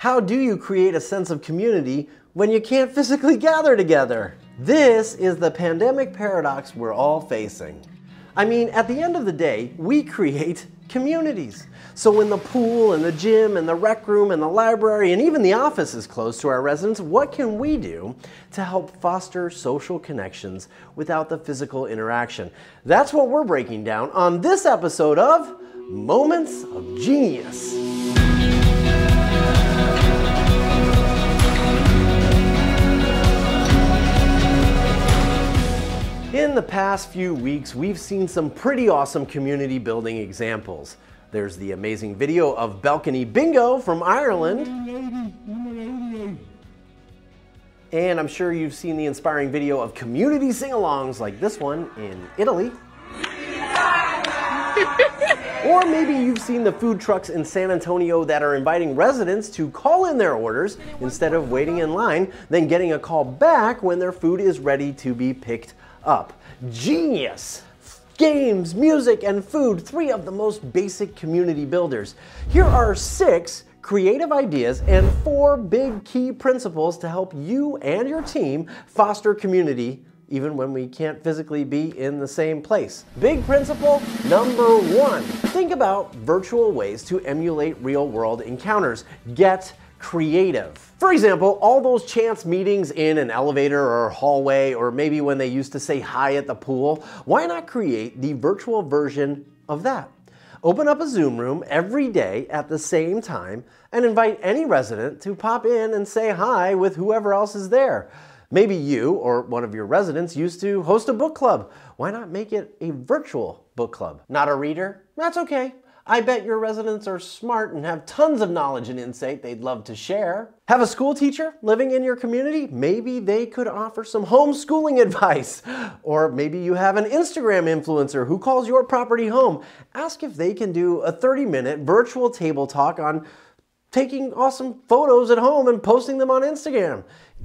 How do you create a sense of community when you can't physically gather together? This is the pandemic paradox we're all facing. I mean, at the end of the day, we create communities. So when the pool and the gym and the rec room and the library and even the office is closed to our residents, what can we do to help foster social connections without the physical interaction? That's what we're breaking down on this episode of Moments of Genius. In the past few weeks, we've seen some pretty awesome community building examples. There's the amazing video of Balcony Bingo from Ireland. And I'm sure you've seen the inspiring video of community sing-alongs like this one in Italy. Or maybe you've seen the food trucks in San Antonio that are inviting residents to call in their orders instead of waiting in line, then getting a call back when their food is ready to be picked up. Genius! Games, music, and food, three of the most basic community builders. Here are 6 creative ideas and 4 big key principles to help you and your team foster community even when we can't physically be in the same place. Big principle number 1. Think about virtual ways to emulate real-world encounters. Get creative. For example, all those chance meetings in an elevator or hallway, or maybe when they used to say hi at the pool, why not create the virtual version of that? Open up a Zoom room every day at the same time and invite any resident to pop in and say hi with whoever else is there. Maybe you or one of your residents used to host a book club. Why not make it a virtual book club? Not a reader? That's okay. I bet your residents are smart and have tons of knowledge and insight they'd love to share. Have a school teacher living in your community? Maybe they could offer some homeschooling advice. Or maybe you have an Instagram influencer who calls your property home. Ask if they can do a 30-minute virtual table talk on taking awesome photos at home and posting them on Instagram.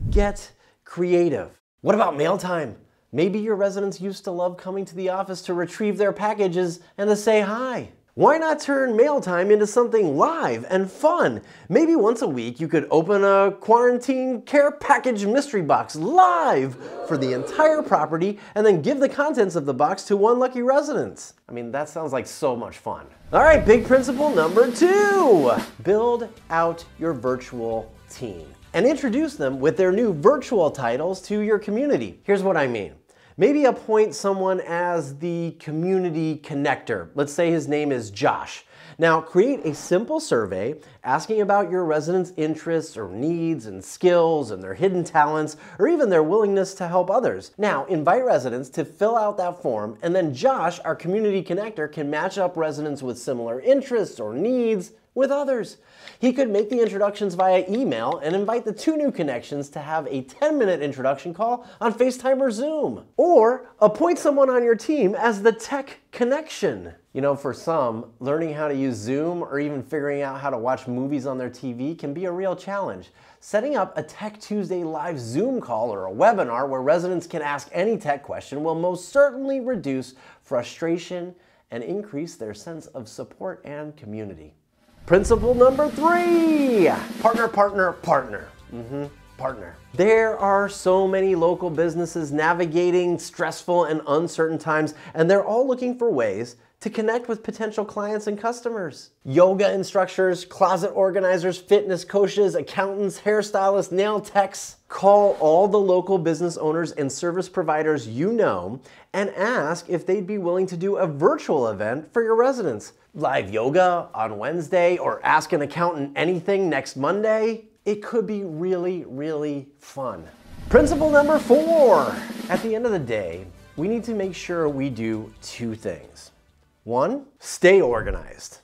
Get creative. What about mail time? Maybe your residents used to love coming to the office to retrieve their packages and to say hi. Why not turn mail time into something live and fun? Maybe once a week you could open a quarantine care package mystery box live for the entire property and then give the contents of the box to one lucky resident. I mean, that sounds like so much fun. All right, big principle number 2. Build out your virtual team and introduce them with their new virtual titles to your community. Here's what I mean. Maybe appoint someone as the community connector. Let's say his name is Josh. Now, create a simple survey asking about your residents' interests or needs and skills and their hidden talents or even their willingness to help others. Now, invite residents to fill out that form, and then Josh, our community connector, can match up residents with similar interests or needs with others. He could make the introductions via email and invite the 2 new connections to have a 10-minute introduction call on FaceTime or Zoom. Or appoint someone on your team as the tech connection. You know, for some, learning how to use Zoom or even figuring out how to watch movies on their TV can be a real challenge. Setting up a Tech Tuesday live Zoom call or a webinar where residents can ask any tech question will most certainly reduce frustration and increase their sense of support and community. Principle number 3, partner, partner, partner. Partner. There are so many local businesses navigating stressful and uncertain times, and they're all looking for ways to connect with potential clients and customers. Yoga instructors, closet organizers, fitness coaches, accountants, hairstylists, nail techs. Call all the local business owners and service providers you know and ask if they'd be willing to do a virtual event for your residents. Live yoga on Wednesday or ask an accountant anything next Monday. It could be really, really fun. Principle number 4. At the end of the day, we need to make sure we do 2 things. 1, stay organized.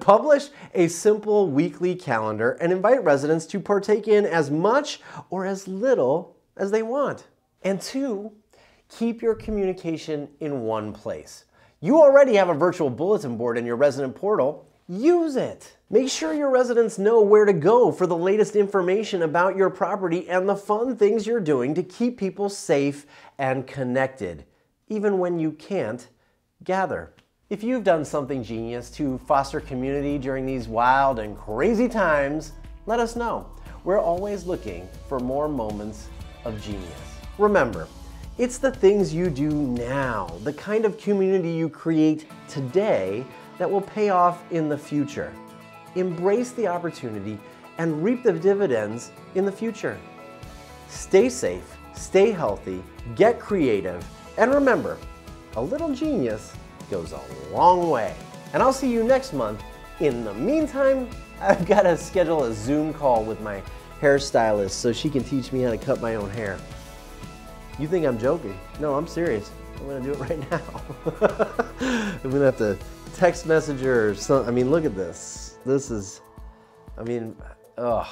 Publish a simple weekly calendar and invite residents to partake in as much or as little as they want. And 2, keep your communication in one place. You already have a virtual bulletin board in your resident portal. Use it. Make sure your residents know where to go for the latest information about your property and the fun things you're doing to keep people safe and connected, even when you can't gather. If you've done something genius to foster community during these wild and crazy times, Let us know. We're always looking for more moments of genius. Remember, it's the things you do now, the kind of community you create today that will pay off in the future. Embrace the opportunity and reap the dividends in the future. Stay safe, stay healthy, get creative, and remember, a little genius goes a long way. And I'll see you next month. In the meantime, I've got to schedule a Zoom call with my hairstylist so she can teach me how to cut my own hair. You think I'm joking? No, I'm serious. I'm gonna do it right now. I'm gonna have to text message her or something. I mean, look at this. This is, I mean, ugh.